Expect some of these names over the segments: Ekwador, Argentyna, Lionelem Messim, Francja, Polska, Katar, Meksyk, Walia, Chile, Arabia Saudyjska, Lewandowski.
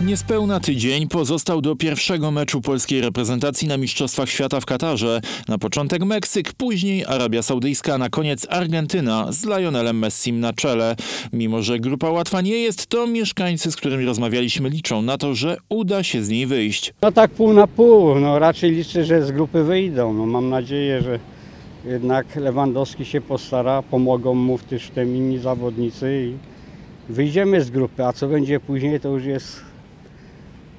Niespełna tydzień pozostał do pierwszego meczu polskiej reprezentacji na Mistrzostwach Świata w Katarze. Na początek Meksyk, później Arabia Saudyjska, na koniec Argentyna z Lionelem Messim na czele. Mimo że grupa łatwa nie jest, to mieszkańcy, z którymi rozmawialiśmy, liczą na to, że uda się z niej wyjść. No tak pół na pół, no raczej liczę, że z grupy wyjdą. No mam nadzieję, że jednak Lewandowski się postara, pomogą mu też tym inni zawodnicy i wyjdziemy z grupy, a co będzie później, to już jest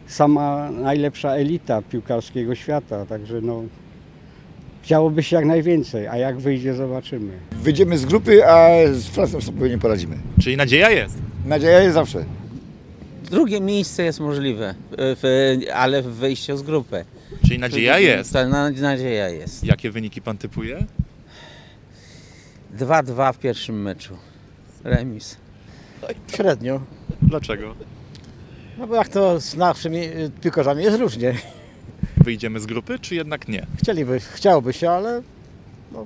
sama najlepsza elita piłkarskiego świata, także no chciałoby się jak najwięcej, a jak wyjdzie, zobaczymy. Wyjdziemy z grupy, a z Francją sobie nie poradzimy. Czyli nadzieja jest? Nadzieja jest zawsze. Drugie miejsce jest możliwe, ale w wyjściu z grupy. Czyli nadzieja jest? Nadzieja jest. Jakie wyniki pan typuje? 2-2 w pierwszym meczu. Remis. Średnio. Dlaczego? No bo jak to z naszymi piłkarzami jest różnie. Wyjdziemy z grupy, czy jednak nie? Chciałoby się, ale no,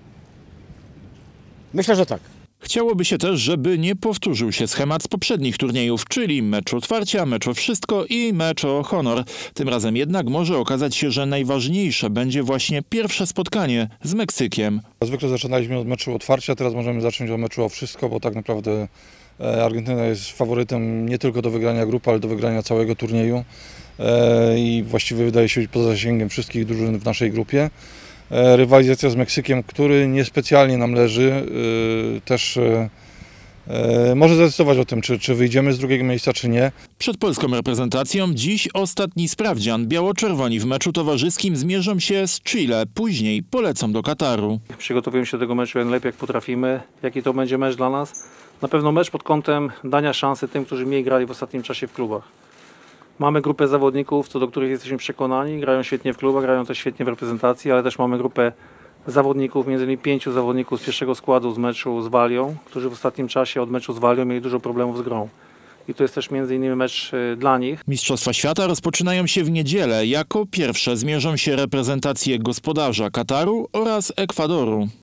myślę, że tak. Chciałoby się też, żeby nie powtórzył się schemat z poprzednich turniejów, czyli mecz otwarcia, mecz o wszystko i mecz o honor. Tym razem jednak może okazać się, że najważniejsze będzie właśnie pierwsze spotkanie z Meksykiem. Zwykle zaczynaliśmy od meczu otwarcia, teraz możemy zacząć od meczu o wszystko, bo tak naprawdę Argentyna jest faworytem nie tylko do wygrania grupy, ale do wygrania całego turnieju i właściwie wydaje się być poza zasięgiem wszystkich drużyn w naszej grupie. Rywalizacja z Meksykiem, który niespecjalnie nam leży, też może zdecydować o tym, czy wyjdziemy z drugiego miejsca, czy nie. Przed polską reprezentacją dziś ostatni sprawdzian. Biało-czerwoni w meczu towarzyskim zmierzą się z Chile, później polecą do Kataru. Przygotowujemy się do tego meczu jak najlepiej, jak potrafimy. Jaki to będzie mecz dla nas? Na pewno mecz pod kątem dania szansy tym, którzy mniej grali w ostatnim czasie w klubach. Mamy grupę zawodników, co do których jesteśmy przekonani, grają świetnie w klubach, grają też świetnie w reprezentacji, ale też mamy grupę zawodników, między innymi 5 zawodników z pierwszego składu z meczu z Walią, którzy w ostatnim czasie od meczu z Walią mieli dużo problemów z grą. I to jest też między innymi mecz dla nich. Mistrzostwa Świata rozpoczynają się w niedzielę. Jako pierwsze zmierzą się reprezentacje gospodarza Kataru oraz Ekwadoru.